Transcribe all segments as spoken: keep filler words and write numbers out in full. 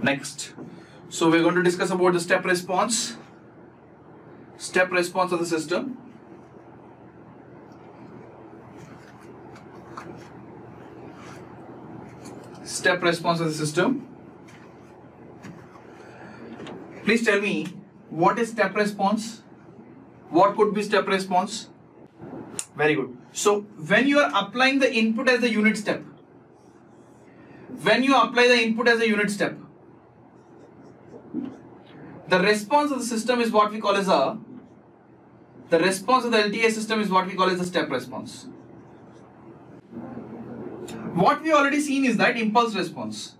Next, so we're going to discuss about the step response, step response of the system. Step response of the system. Please tell me, what is step response? What could be step response? Very good. So when you are applying the input as a unit step, when you apply the input as a unit step, the response of the system is what we call as a, the response of the L T A system is what we call as the step response. What we already seen is that impulse response.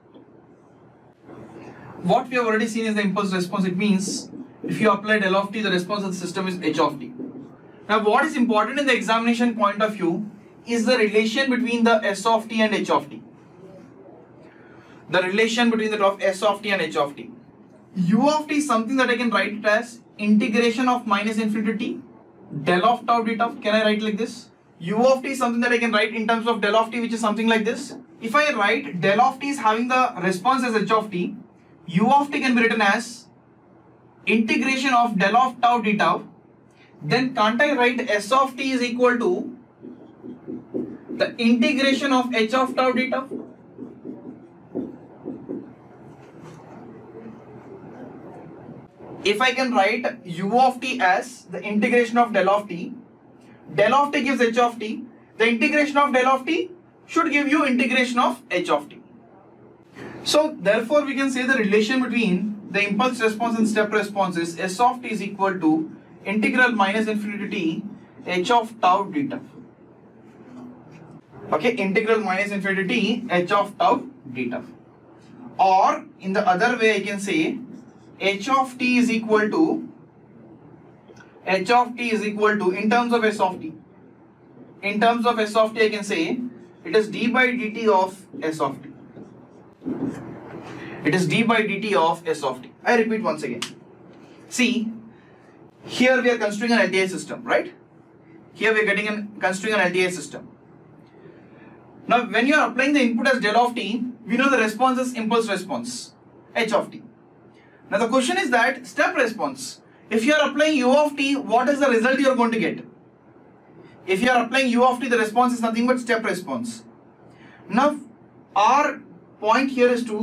What we have already seen is the impulse response. It means if you apply del of t, the response of the system is h of t. Now what is important in the examination point of view is the relation between the s of t and h of t. The relation between the of s of t and h of t. U of t is something that I can write it as integration of minus infinity to t del of tau d tau. Can I write like this? U of t is something that I can write in terms of del of t, which is something like this. If I write del of t is having the response as h of t, u of t can be written as integration of del of tau d tau. Then can't I write s of t is equal to the integration of h of tau d tau? If I can write u of t as the integration of del of t, del of t gives h of t, the integration of del of t should give you integration of h of t. So therefore we can say the relation between the impulse response and step response is s of t is equal to integral minus infinity to t h of tau d tau. Okay, integral minus infinity to t h of tau d tau. Or in the other way I can say h of t is equal to h of t is equal to in terms of s of t. In terms of s of t I can say it is d by dt of s of t. It is d by dt of s of t. I repeat once again. See, here we are construing an L T A system, right? Here we are getting an construing an L T A system. Now when you are applying the input as del of t, we know the response is impulse response, h of t. Now the question is that step response, if you are applying u of t, what is the result you are going to get? If you are applying u of t, the response is nothing but step response. Now our point here is to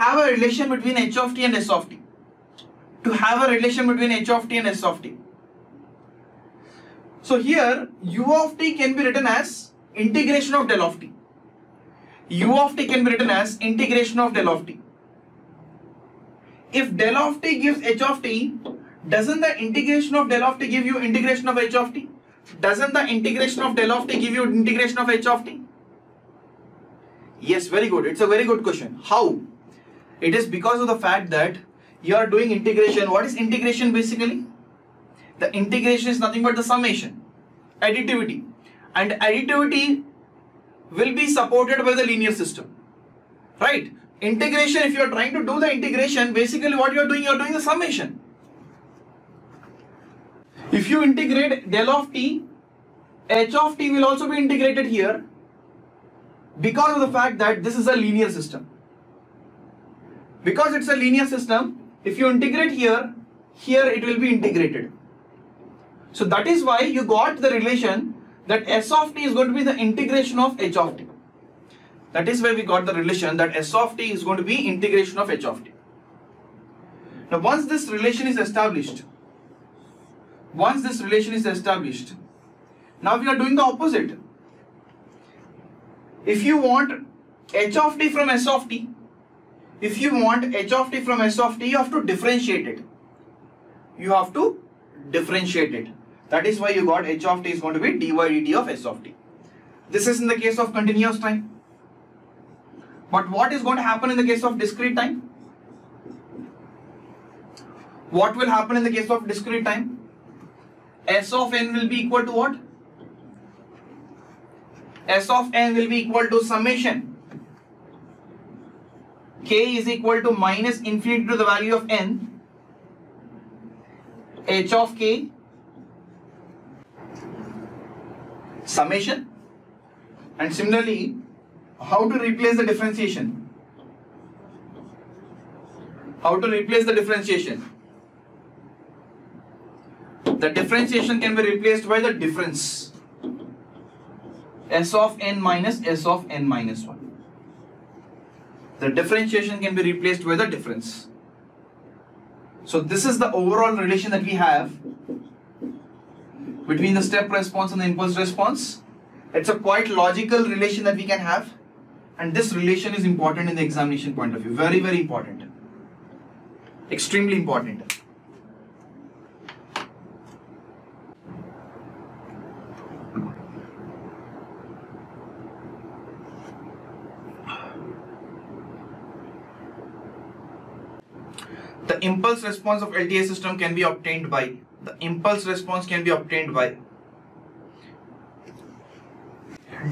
have a relation between h of t and s of t. To have a relation between h of t and s of t. So here u of t can be written as integration of del of t. U of t can be written as integration of del of t. If del of t gives h of t, doesn't the integration of del of t give you integration of h of t? Doesn't the integration of del of t give you integration of h of t? Yes, very good. It's a very good question. How? It is because of the fact that you are doing integration. What is integration basically? The integration is nothing but the summation, additivity. And additivity will be supported by the linear system, right? Integration, if you are trying to do the integration, basically what you are doing, you are doing the summation. If you integrate del of t, h of t will also be integrated here because of the fact that this is a linear system. Because it's a linear system, if you integrate here, here it will be integrated. So that is why you got the relation that s of t is going to be the integration of h of t. That is where we got the relation that s of t is going to be integration of h of t. Now once this relation is established, once this relation is established, now we are doing the opposite. If you want h of t from s of t, if you want h of t from s of t, you have to differentiate it. You have to differentiate it. That is why you got h of t is going to be d by dt of s of t. This is in the case of continuous time. But what is going to happen in the case of discrete time? What will happen in the case of discrete time? S of n will be equal to what? S of n will be equal to summation. K is equal to minus infinity to the value of n. H of k. Summation. And similarly, how to replace the differentiation? how to replace the differentiation. The differentiation can be replaced by the difference. S of n minus S of n minus one. The differentiation can be replaced by the difference. So this is the overall relation that we have between the step response and the impulse response. It's a quite logical relation that we can have, and this relation is important in the examination point of view. Very, very important. Extremely important. The impulse response of L T A system can be obtained by the impulse response can be obtained by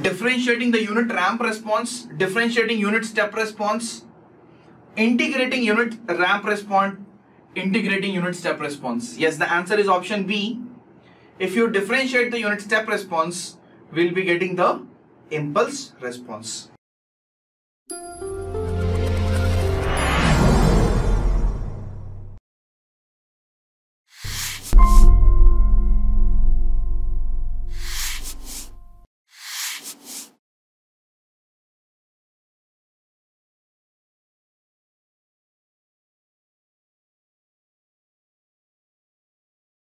differentiating the unit ramp response, differentiating unit step response, integrating unit ramp response, integrating unit step response. Yes, the answer is option B. If you differentiate the unit step response, we'll be getting the impulse response.